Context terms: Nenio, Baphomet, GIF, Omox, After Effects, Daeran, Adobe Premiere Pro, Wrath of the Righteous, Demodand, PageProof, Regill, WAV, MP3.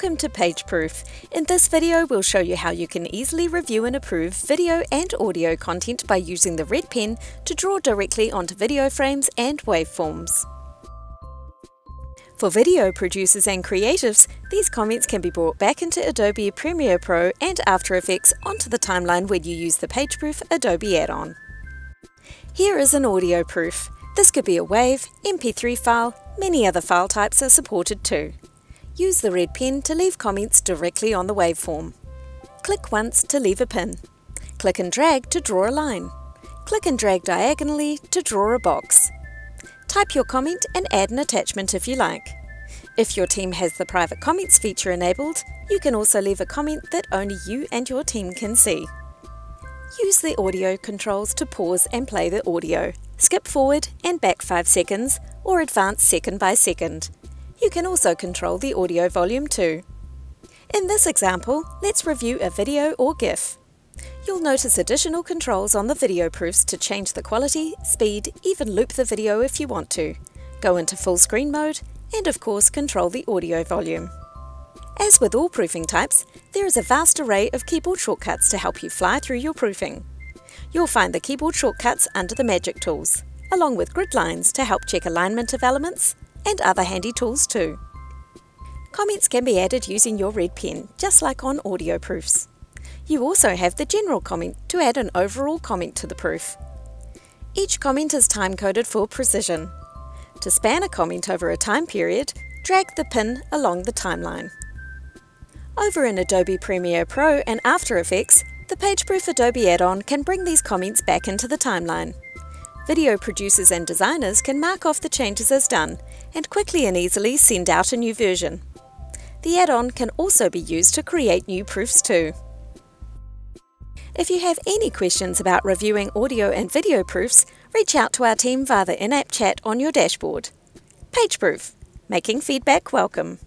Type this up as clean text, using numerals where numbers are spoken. Welcome to PageProof. In this video we'll show you how you can easily review and approve video and audio content by using the red pen to draw directly onto video frames and waveforms. For video producers and creatives, these comments can be brought back into Adobe Premiere Pro and After Effects onto the timeline when you use the PageProof Adobe add-on. Here is an audio proof. This could be a WAV, MP3 file, many other file types are supported too. Use the red pen to leave comments directly on the waveform. Click once to leave a pin. Click and drag to draw a line. Click and drag diagonally to draw a box. Type your comment and add an attachment if you like. If your team has the private comments feature enabled, you can also leave a comment that only you and your team can see. Use the audio controls to pause and play the audio. Skip forward and back 5 seconds or advance second by second. You can also control the audio volume too. In this example, let's review a video or GIF. You'll notice additional controls on the video proofs to change the quality, speed, even loop the video if you want to. Go into full screen mode and of course control the audio volume. As with all proofing types, there is a vast array of keyboard shortcuts to help you fly through your proofing. You'll find the keyboard shortcuts under the magic tools, along with grid lines to help check alignment of elements, and other handy tools too. Comments can be added using your red pen, just like on audio proofs. You also have the general comment to add an overall comment to the proof. Each comment is time-coded for precision. To span a comment over a time period, drag the pin along the timeline. Over in Adobe Premiere Pro and After Effects, the PageProof Adobe add-on can bring these comments back into the timeline. Video producers and designers can mark off the changes as done and quickly and easily send out a new version. The add-on can also be used to create new proofs too. If you have any questions about reviewing audio and video proofs, reach out to our team via the in-app chat on your dashboard. PageProof, making feedback welcome.